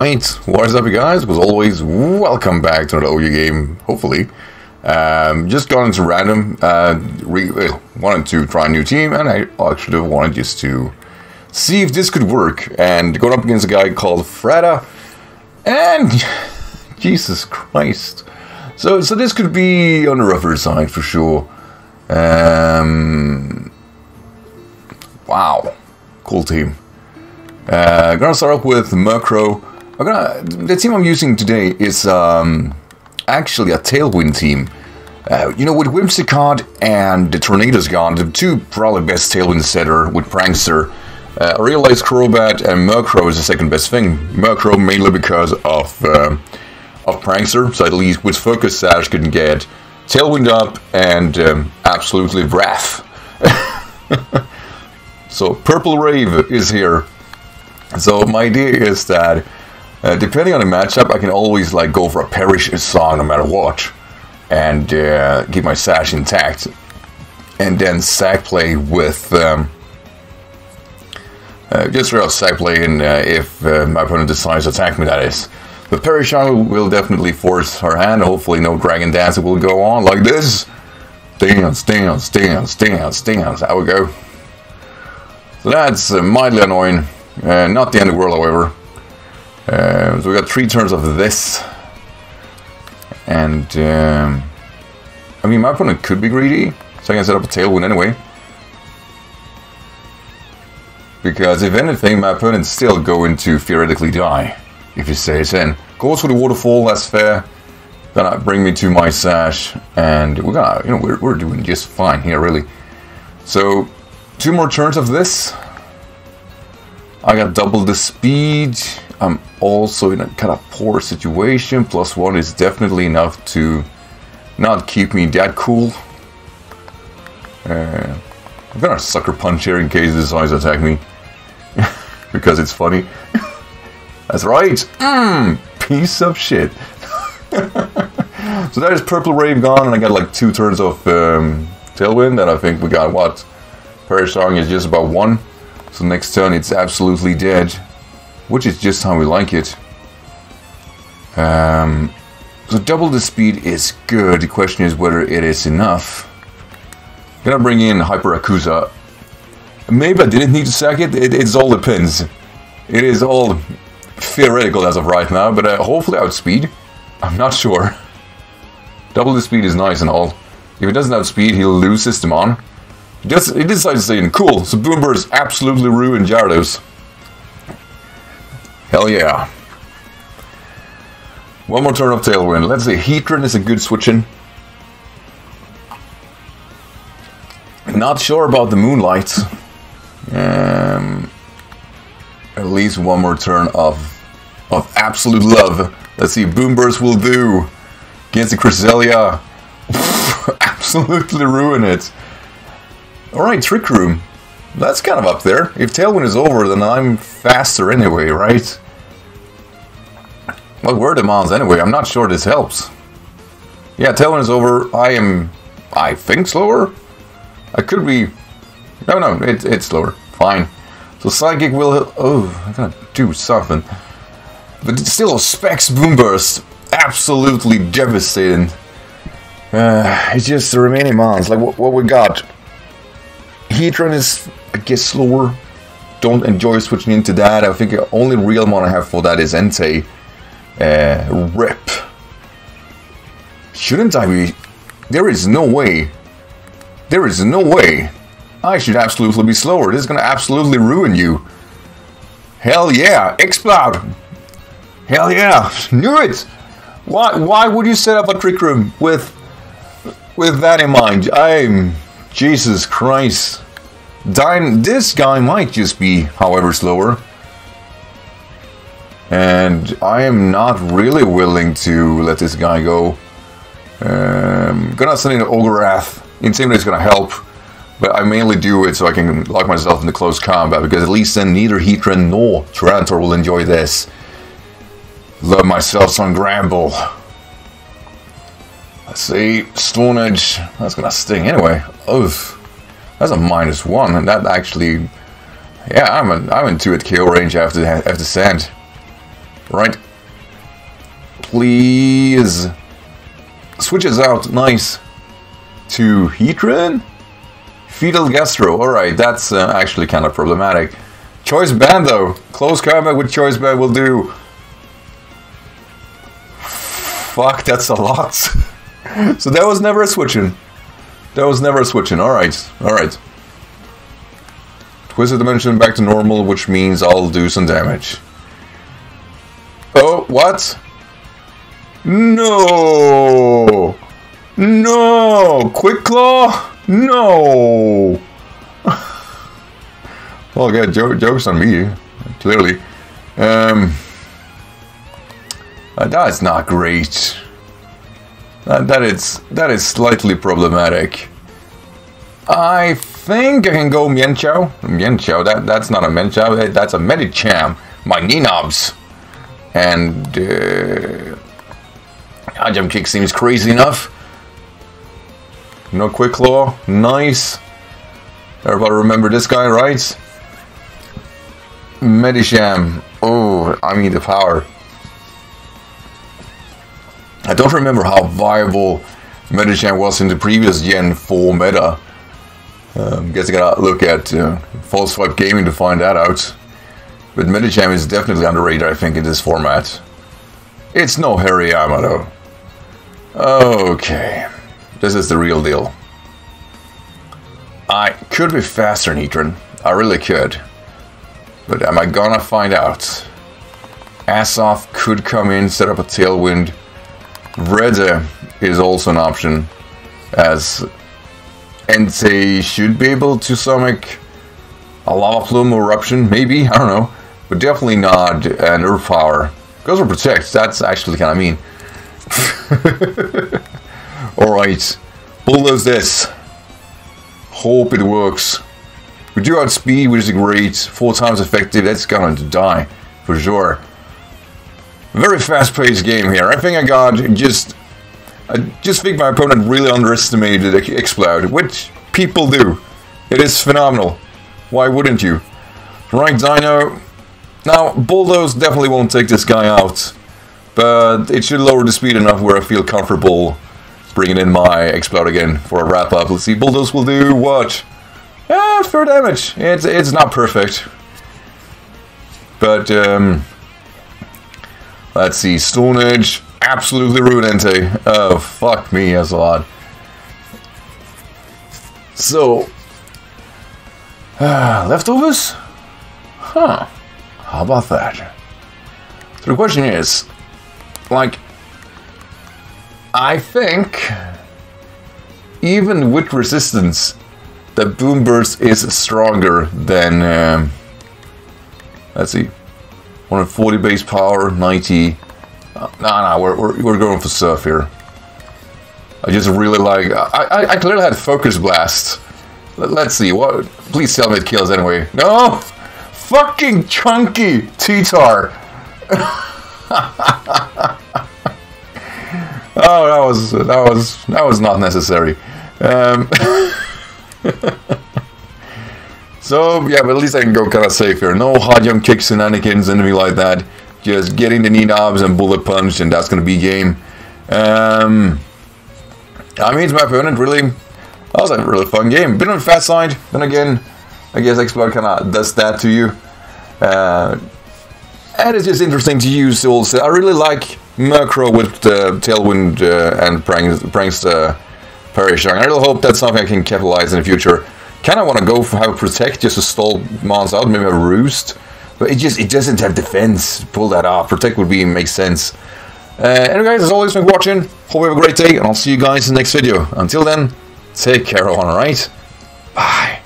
Alright, what is up you guys? As always, welcome back to another OU game, hopefully. Just gone into random, wanted to try a new team, and I actually wanted just to see if this could work. And going up against a guy called Freda, and Jesus Christ. So this could be on the rougher side for sure. Wow, cool team. Gonna start off with Murkrow. The team I'm using today is actually a Tailwind team. You know, with Whimsicott and the Tornadoes gone, the two probably best Tailwind setter with Prankster. I realized Crobat and Murkrow is the second best thing. Murkrow mainly because of Prankster, so at least with Focus Sash can get Tailwind up and absolutely wrath. So Purple Rave is here. So my idea is that depending on the matchup, I can always like go for a Perish Song no matter what, and keep my Sash intact, and then sack play with just real sack play, and if my opponent decides to attack me, that is. But Perish Song will definitely force her hand. Hopefully, no Dragon Dance will go on like this. Dance, dance, dance, dance, dance. There we go. So that's mildly annoying. Not the end of the world, however. So we got 3 turns of this, and I mean, my opponent could be greedy, so I can set up a Tailwind anyway. Because if anything, my opponent's still going to theoretically die if he stays in. Goes for the waterfall, that's fair. Gonna bring me to my Sash, and we're gonna, you know, we're doing just fine here, really. So 2 more turns of this. I got double the speed. I'm also in a kind of poor situation. +1 is definitely enough to not keep me that cool. I'm gonna sucker punch here in case he decides to attack me. Because it's funny. That's right! Piece of shit. So that is Purple Rave gone, and I got like 2 turns of Tailwind, and I think we got what? Perish Song is just about 1. So next turn it's absolutely dead, which is just how we like it. So double the speed is good. The question is whether it is enough. Gonna bring in Hyper Akusa. Maybe I didn't need to sack it. It's all depends. It is all theoretical as of right now, but hopefully outspeed. I'm not sure. Double the speed is nice and all. If it doesn't outspeed, he'll lose system on. He decides to stay in. Cool, so Boomburst absolutely ruined Gyarados. Hell yeah. 1 more turn of Tailwind. Let's see, Heatran is a good switch-in. Not sure about the Moonlight. At least 1 more turn of absolute love. Let's see, Boomburst will do. Against the Cresselia. Absolutely ruin it. Alright, Trick Room. That's kind of up there. If Tailwind is over, then I'm faster anyway, right? What were the mods anyway? I'm not sure this helps. Yeah, Tailwind is over. I think slower? I could be... No, it's slower. Fine. So Psychic will... Oh, I gotta do something. But it's still, Specs Boomburst. Absolutely devastating. It's just the remaining mods. Like, what we got... Heatran is, I guess, slower. Don't enjoy switching into that. I think the only real one I have for that is Entei. Rip. Shouldn't I be... There is no way. There is no way. I should absolutely be slower. This is gonna absolutely ruin you. Hell yeah. Exploud. Hell yeah. Knew it. Why would you set up a Trick Room with that in mind? I'm... Jesus Christ. This guy might just be, however, slower. And I am not really willing to let this guy go. Gonna send in Ogorath. Intimidate is gonna help. But I mainly do it so I can lock myself into close combat. Because at least then neither Heatran nor Tyranitar will enjoy this. Love myself some Gramble. Let's see, Stone Edge, that's gonna sting anyway. Oof, that's a -1, and that actually, yeah, I'm in 2 at KO range after sand. Right. Please. Switches out. Nice. To Heatran? Fetal Gastro. Alright, that's actually kind of problematic. Choice Band though. Close combat with Choice Band will do. Fuck, that's a lot. So that was never switching. That was never switching. Alright, alright. Twisted Dimension back to normal, which means I'll do some damage. Oh, what? No! No! Quick Claw? No! Well, good. Joke's on me, clearly. That's not great. That is slightly problematic. I think I can go Mienshao. Mienshao, that's not a Mienshao, that's a Medicham. My knee knobs. And high jump kick seems crazy enough. No Quick Claw. Nice. Everybody remember this guy, right? Medicham. Oh, I mean the power. I don't remember how viable Medicham was in the previous Gen 4 meta. Guess I gotta look at False Swipe Gaming to find that out. But Medicham is definitely underrated, I think, in this format. It's no Hariyama, though. Okay. This is the real deal. I could be faster than Heatran. I really could. But am I gonna find out? Asoph could come in, set up a Tailwind. Redder is also an option, as Entei should be able to stomach a Lava Plume or Eruption, maybe, I don't know, but definitely not an Earth Power. Goes for Protect, that's actually kind of mean. Alright, Bulldoze this. Hope it works. We do outspeed, which is great, 4 times effective, that's gonna die, for sure. Very fast-paced game here. I think I got I just think my opponent really underestimated Exploud, which people do. It is phenomenal. Why wouldn't you? Right, Dino. Now, Bulldoze definitely won't take this guy out, but it should lower the speed enough where I feel comfortable bringing in my Exploud again for a wrap-up. Let's see, Bulldoze will do what? Ah, fair damage. It's not perfect. But, let's see, Stone Edge, absolutely ruined Entei. Oh, fuck me, that's a lot. So, leftovers? Huh, how about that? So the question is, like, I think, even with resistance, the Boomburst is stronger than, let's see. 140 base power, 90. No, we're going for surf here. I just really like. I clearly had Focus Blast. Let's see what. Please tell me it kills anyway. No, fucking chunky T-Tar. Oh, that was not necessary. So, yeah, but at least I can go kind of safe here. No high jump kicks and Anakin's, anything like that. Just getting the knee knobs and bullet punch, and that's going to be game. I mean, it's my opponent, really. That was a really fun game. Bit on the fast side. Then again, I guess Exploud kind of does that to you. And it's just interesting to use also. I really like Murkrow with Tailwind and Prankster Perish Song. I really hope that's something I can capitalize in the future. Kinda wanna go for have Protect just to stall Mons out, maybe a Roost. But it doesn't have defense. Pull that off. Protect would be makes sense. Anyway guys, as always, thanks for watching. Hope you have a great day, and I'll see you guys in the next video. Until then, take care, alright? Bye.